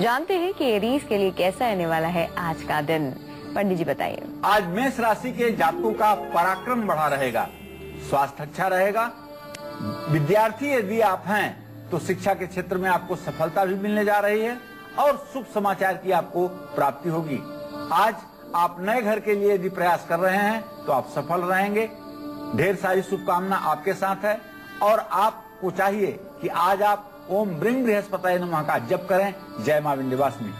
जानते हैं कि एरीज के लिए कैसा रहने वाला है आज का दिन। पंडित जी बताइए। आज मेष राशि के जातकों का पराक्रम बढ़ा रहेगा, स्वास्थ्य अच्छा रहेगा। विद्यार्थी यदि आप हैं तो शिक्षा के क्षेत्र में आपको सफलता भी मिलने जा रही है और शुभ समाचार की आपको प्राप्ति होगी। आज आप नए घर के लिए यदि प्रयास कर रहे हैं तो आप सफल रहेंगे। ढेर सारी शुभकामना आपके साथ है और आपको चाहिए कि आज आप ओम ब्रिंग बृहस्पतये नमः का जप करें। जय मां विंध्यवासिनी।